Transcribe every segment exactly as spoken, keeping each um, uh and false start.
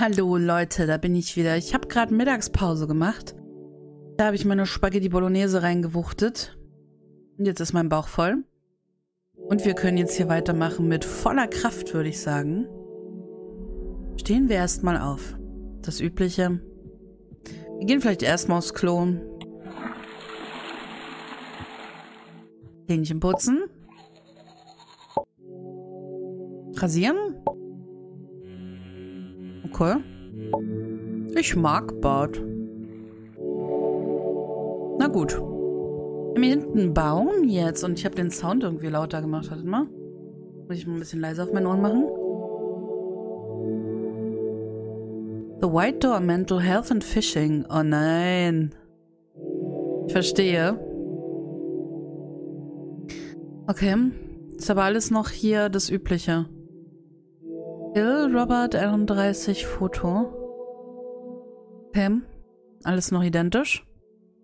Hallo Leute, da bin ich wieder. Ich habe gerade Mittagspause gemacht. Da habe ich meine Spaghetti Bolognese reingewuchtet. Und jetzt ist mein Bauch voll. Und wir können jetzt hier weitermachen mit voller Kraft, würde ich sagen. Stehen wir erstmal auf. Das Übliche. Wir gehen vielleicht erstmal aufs Klo. Hähnchen putzen. Rasieren. Okay. Ich mag Bart. Na gut. Wir haben hier hinten einen Baum jetzt und ich habe den Sound irgendwie lauter gemacht. Wartet mal. Muss ich mal ein bisschen leiser auf meinen Ohren machen. The White Door, Mental Health and Fishing. Oh nein. Ich verstehe. Okay. Ist aber alles noch hier das Übliche. Robert einunddreißig Foto. Pam. Alles noch identisch.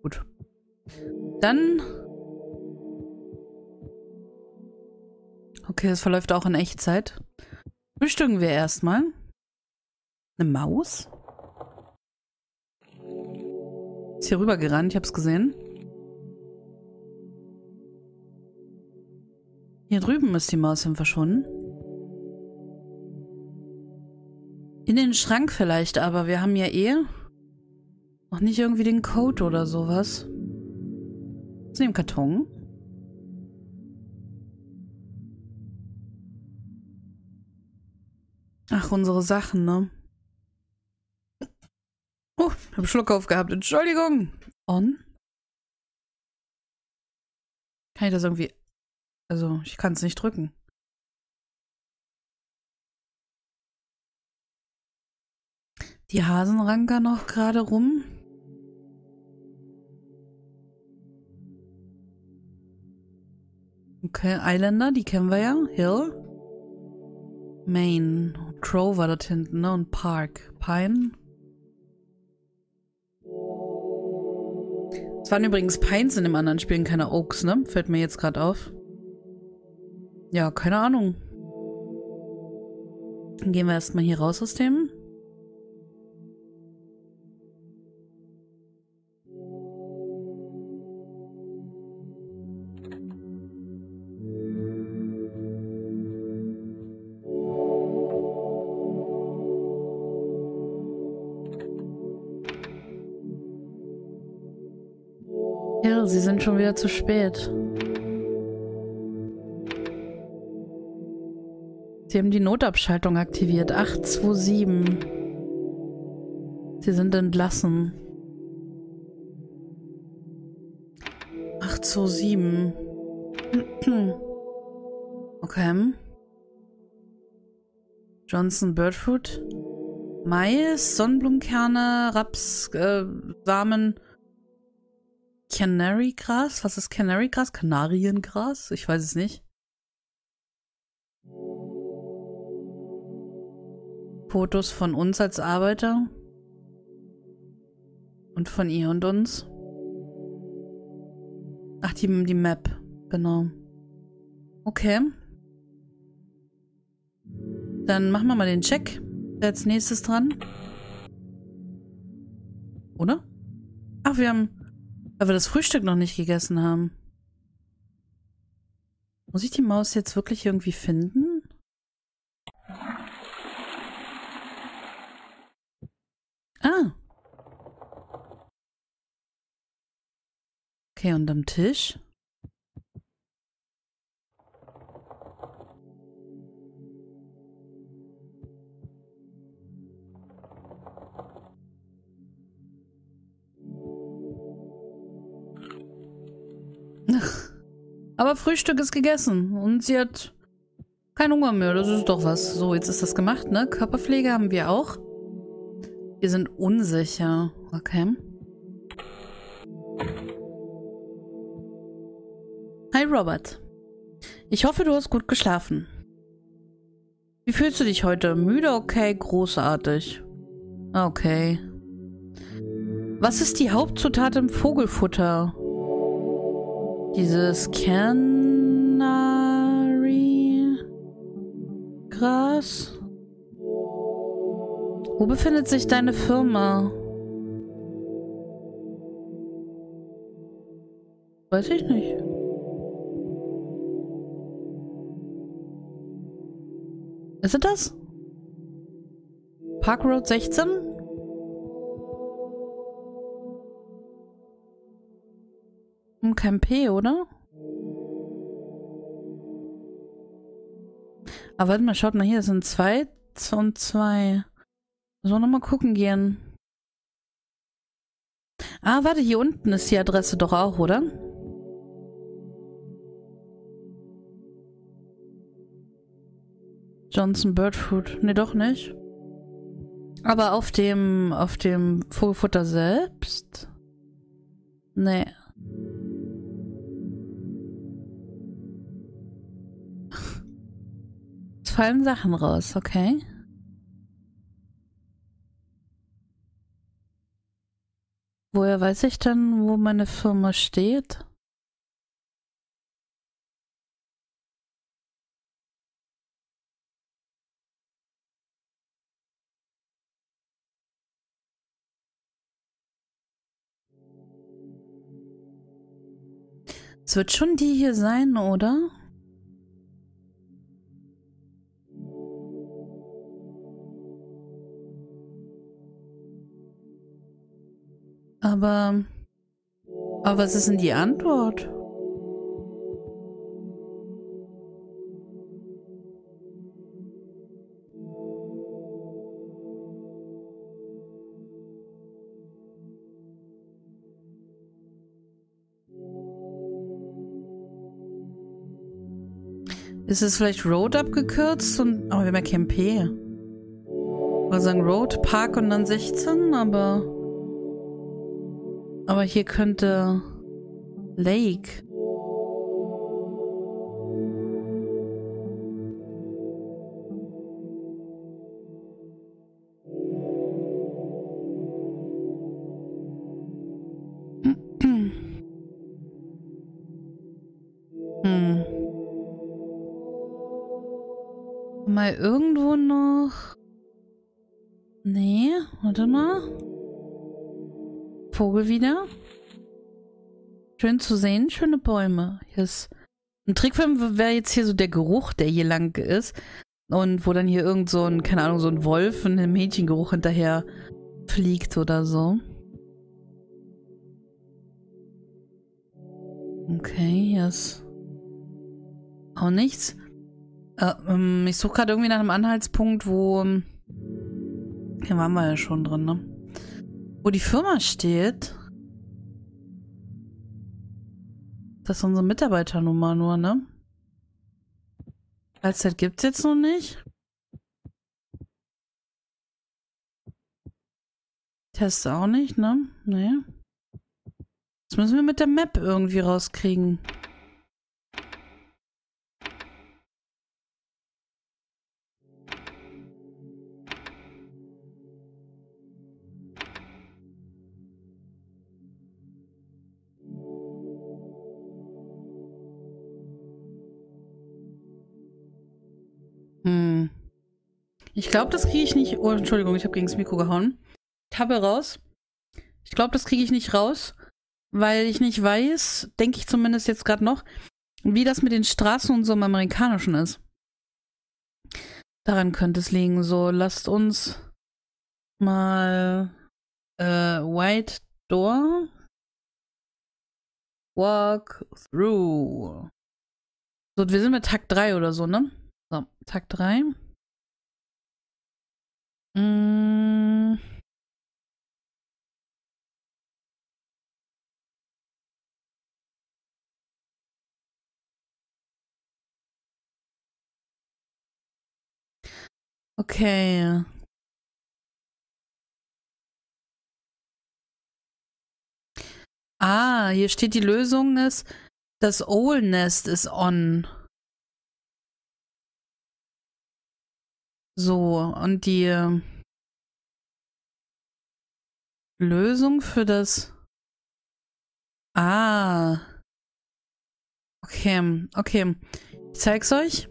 Gut. Dann. Okay, es verläuft auch in Echtzeit. Frühstücken wir erstmal. Eine Maus? Ist hier rüber gerannt, ich hab's gesehen. Hier drüben ist die Maus hin verschwunden. In den Schrank vielleicht, aber wir haben ja eh noch nicht irgendwie den Code oder sowas. Ist in dem Karton. Ach, unsere Sachen, ne? Oh, hab einen Schluck aufgehabt. Entschuldigung. On. Kann ich das irgendwie... Also, ich kann es nicht drücken. Die Hasenranker noch gerade rum. Okay, Islander, die kennen wir ja. Hill. Maine. Crow war dort hinten, ne? Und Park. Pine. Es waren übrigens Pines in dem anderen Spielen, keine Oaks, ne? Fällt mir jetzt gerade auf. Ja, keine Ahnung. Dann gehen wir erstmal hier raus aus dem. Sie sind schon wieder zu spät. Sie haben die Notabschaltung aktiviert. acht zwei sieben. Sie sind entlassen. acht zwei sieben. Okay. Johnson Birdfood. Mais, Sonnenblumenkerne, Raps, äh, Samen. Canary Grass? Was ist Canary Grass? Kanariengras? Ich weiß es nicht. Fotos von uns als Arbeiter. Und von ihr und uns. Ach, die, die Map. Genau. Okay. Dann machen wir mal den Check. Wer als nächstes dran? Oder? Ach, wir haben... Weil wir das Frühstück noch nicht gegessen haben. Muss ich die Maus jetzt wirklich irgendwie finden? Ah. Okay, und am Tisch? Aber Frühstück ist gegessen und sie hat keinen Hunger mehr. Das ist doch was. So, jetzt ist das gemacht, ne? Körperpflege haben wir auch. Wir sind unsicher. Okay. Hi Robert. Ich hoffe, du hast gut geschlafen. Wie fühlst du dich heute? Müde? Okay, großartig. Okay. Was ist die Hauptzutat im Vogelfutter? Dieses Canary Grass. Wo befindet sich deine Firma? Weiß ich nicht. Ist es das? Park Road sechzehn? Hm, kein P, oder? Aber warte mal, schaut mal hier, es sind zwei und zwei. So, nochmal gucken gehen. Ah, warte, hier unten ist die Adresse doch auch, oder? Johnson Birdfood. Ne, doch nicht. Aber auf dem, auf dem Vogelfutter selbst? Ne. Es fallen Sachen raus, okay. Woher weiß ich denn, wo meine Firma steht? Es wird schon die hier sein, oder? Aber, aber was ist denn die Antwort? Ist es vielleicht Road abgekürzt und... Oh, wir haben ja kein P. Ich wollte sagen Road, Park und dann sechzehn, aber... Aber hier könnte Lake. Hm. Mal irgendwo noch. Nee, warte mal. Vogel wieder. Schön zu sehen, schöne Bäume. Hier ist ein Trickfilm, wäre jetzt hier so der Geruch, der hier lang ist. Und wo dann hier irgend so ein, keine Ahnung, so ein Wolf und ein Mädchengeruch hinterher fliegt oder so. Okay, hier ist auch nichts. Äh, ähm, ich suche gerade irgendwie nach einem Anhaltspunkt, wo... Hier waren wir ja schon drin, ne? Wo die Firma steht. Das ist unsere Mitarbeiternummer nur, ne? Als das gibt's jetzt noch nicht. Test auch nicht, ne? Nee. Das müssen wir mit der Map irgendwie rauskriegen. Ich glaube, das kriege ich nicht... Oh, Entschuldigung, ich habe gegen das Mikro gehauen. Tabelle raus. Ich glaube, das kriege ich nicht raus, weil ich nicht weiß, denke ich zumindest jetzt gerade noch, wie das mit den Straßen und so im Amerikanischen ist. Daran könnte es liegen. So, lasst uns mal äh, White Door Walk Through. So, wir sind mit Tag drei oder so, ne? So, Tag drei. Mm. Okay. Ah, hier steht die Lösung ist, das Owl Nest ist on. So, und die Lösung für das... Ah. Okay, okay. Ich zeig's euch.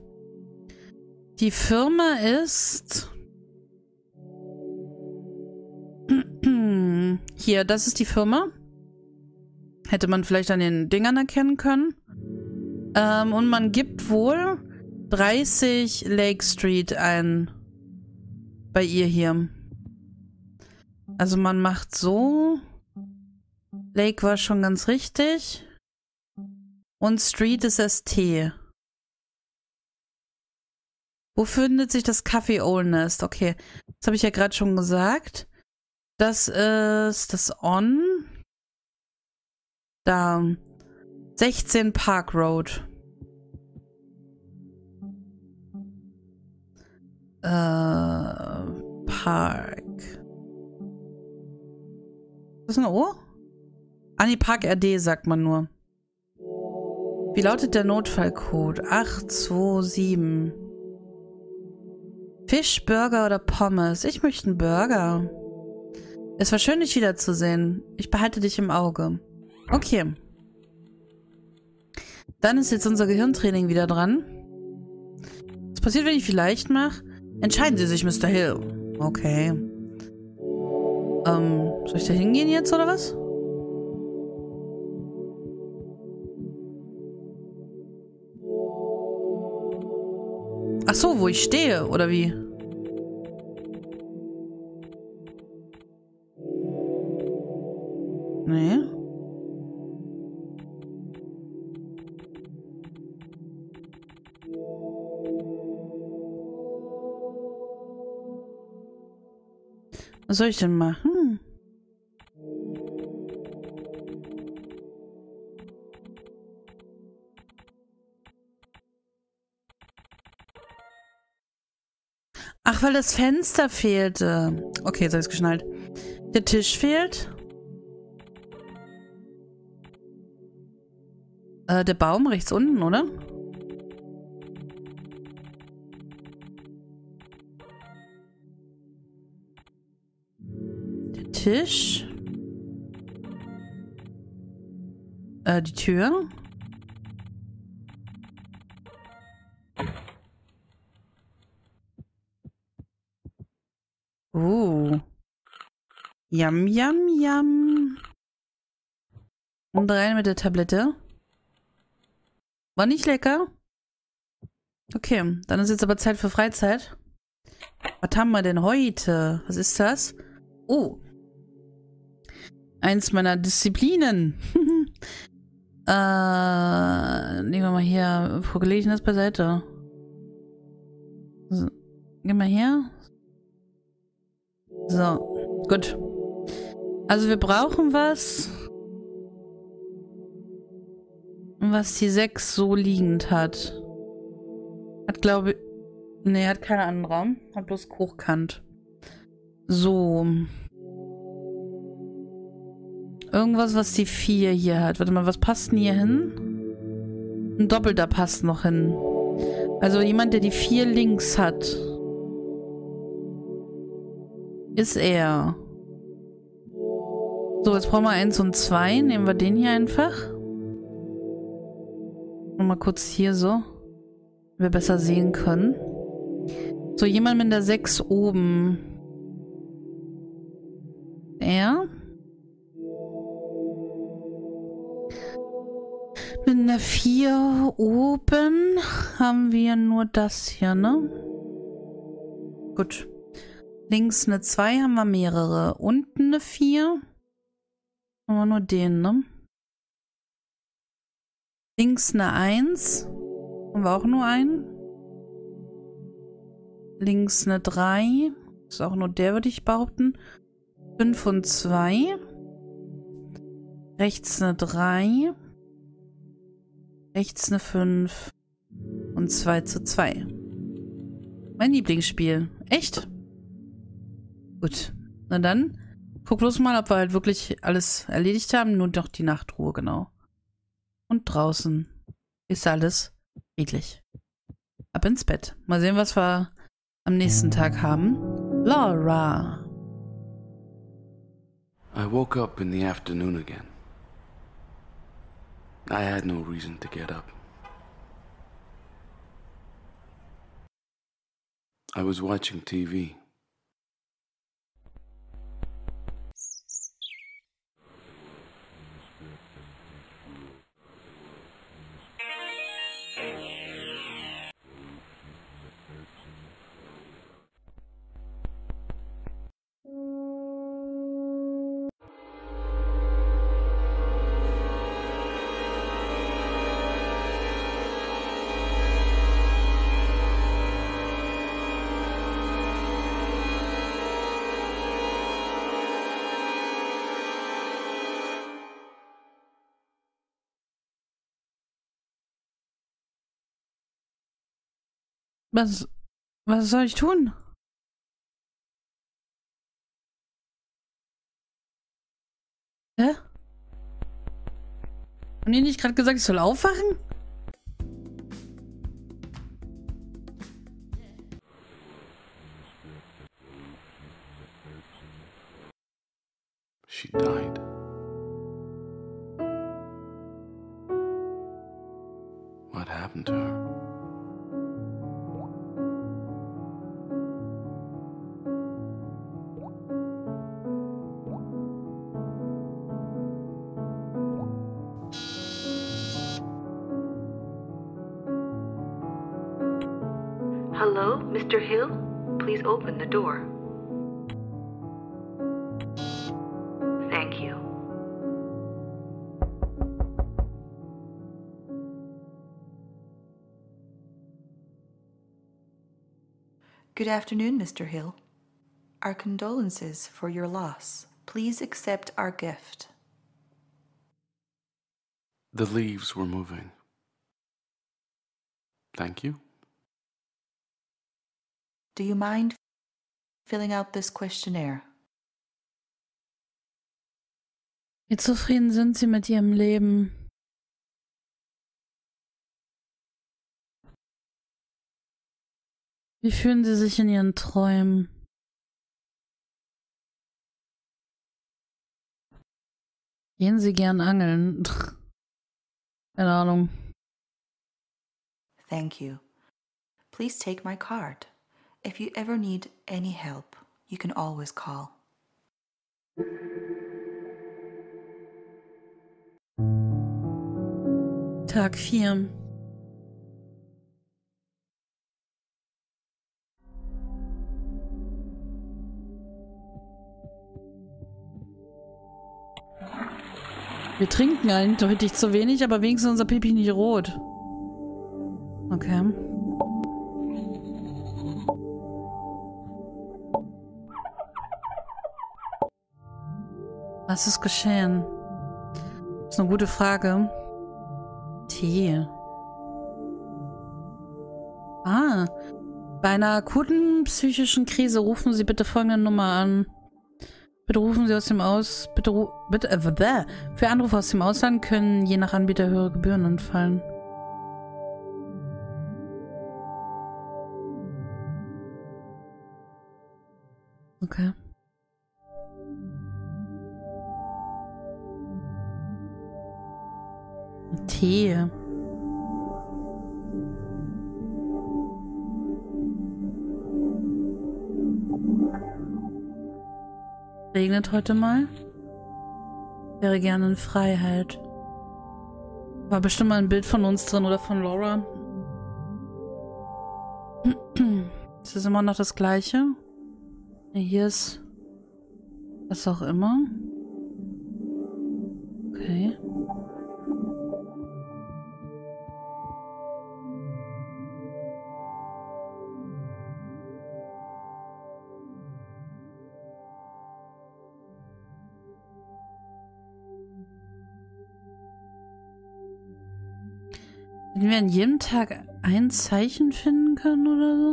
Die Firma ist... Ähm, hier, das ist die Firma. Hätte man vielleicht an den Dingern erkennen können. Ähm, und man gibt wohl dreißig Lake Street ein. Bei ihr hier. Also man macht so. Lake war schon ganz richtig. Und Street ist S T. Wo findet sich das Coffee Owl Nest? Okay, das habe ich ja gerade schon gesagt. Das ist das On. Da. sechzehn Park Road. Äh, Park. Ist das ein O? Ah, nee, Park R D sagt man nur. Wie lautet der Notfallcode? acht zwei sieben. Fisch, Burger oder Pommes? Ich möchte einen Burger. Es war schön, dich wiederzusehen. Ich behalte dich im Auge. Okay. Dann ist jetzt unser Gehirntraining wieder dran. Was passiert, wenn ich vielleicht mache? Entscheiden Sie sich, Mister Hill. Okay. Ähm, soll ich da hingehen jetzt, oder was? Ach so, wo ich stehe, oder wie? Nee. Was soll ich denn machen? Ach, weil das Fenster fehlte. Okay, jetzt habe ich es geschnallt. Der Tisch fehlt. Äh, der Baum rechts unten, oder? Der Tisch. Äh, die Tür. Oh. Yam, yam, yam. Und rein mit der Tablette. War nicht lecker. Okay, dann ist jetzt aber Zeit für Freizeit. Was haben wir denn heute? Was ist das? Oh. Eins meiner Disziplinen. äh, nehmen wir mal hier. Wo lege ich das beiseite? So, gehen wir her. So, gut. Also wir brauchen was, was die sechs so liegend hat. Hat, glaube ich... Ne, hat keinen anderen Raum. Hat bloß hochkant. So. Irgendwas, was die vier hier hat. Warte mal, was passt denn hier hin? Ein Doppelter passt noch hin. Also jemand, der die vier links hat. Ist er. So, jetzt brauchen wir eins und zwei. Nehmen wir den hier einfach. Mal kurz hier so. Wir besser sehen können. So, jemand mit der sechs oben. Er. Mit der vier oben haben wir nur das hier, ne? Gut. Links eine zwei, haben wir mehrere. Unten eine vier. Haben wir nur den, ne? Links eine eins. Haben wir auch nur einen. Links eine drei. Ist auch nur der, würde ich behaupten. fünf und zwei. Rechts eine drei. Rechts eine fünf. Und zwei zu zwei. Mein Lieblingsspiel. Echt? Gut, na dann, guck bloß mal, ob wir halt wirklich alles erledigt haben. Nur noch die Nachtruhe, genau. Und draußen ist alles friedlich. Ab ins Bett. Mal sehen, was wir am nächsten Tag haben. Laura. I woke up in the afternoon again. I had no reason to get up. I was watching T V. Was, was soll ich tun? Hä? Haben die nicht gerade gesagt, ich soll aufwachen? She died. What happened to her? Hello, Mister Hill? Please open the door. Thank you. Good afternoon, Mister Hill. Our condolences for your loss. Please accept our gift. The leaves were moving. Thank you. Do you mind filling out this questionnaire? Wie zufrieden sind Sie mit Ihrem Leben? Wie fühlen Sie sich in Ihren Träumen? Gehen Sie gern angeln? Keine Ahnung. Thank you. Please take my card. If you ever need any help, you can always call. Tag vier. Wir trinken eindeutig zu wenig, aber wenigstens unser Pipi nicht rot. Okay. Was ist geschehen? Das ist eine gute Frage. Tee. Ah. Bei einer akuten psychischen Krise rufen Sie bitte folgende Nummer an. Bitte rufen Sie aus dem Aus... Bitte... Ru bitte äh, bäh. Für Anrufe aus dem Ausland können je nach Anbieter höhere Gebühren anfallen. Okay. Tee. Regnet heute mal? Wäre gerne in Freiheit. War bestimmt mal ein Bild von uns drin oder von Laura. Ist das immer noch das Gleiche? Hier ist was auch immer. Okay. Wenn wir an jedem Tag ein Zeichen finden können oder so?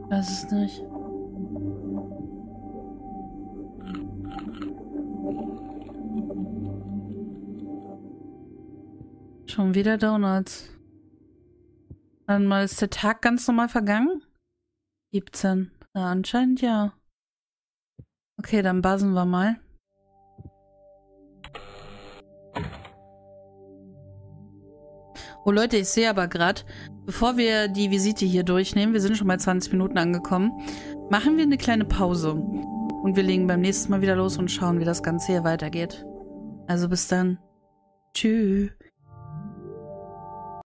Ich weiß es nicht. Schon wieder Donuts. Dann mal ist der Tag ganz normal vergangen? siebzehn. Na, anscheinend ja. Okay, dann buzzen wir mal. Oh Leute, ich sehe aber gerade, bevor wir die Visite hier durchnehmen, wir sind schon bei zwanzig Minuten angekommen, machen wir eine kleine Pause. Und wir legen beim nächsten Mal wieder los und schauen, wie das Ganze hier weitergeht. Also bis dann. Tschüss.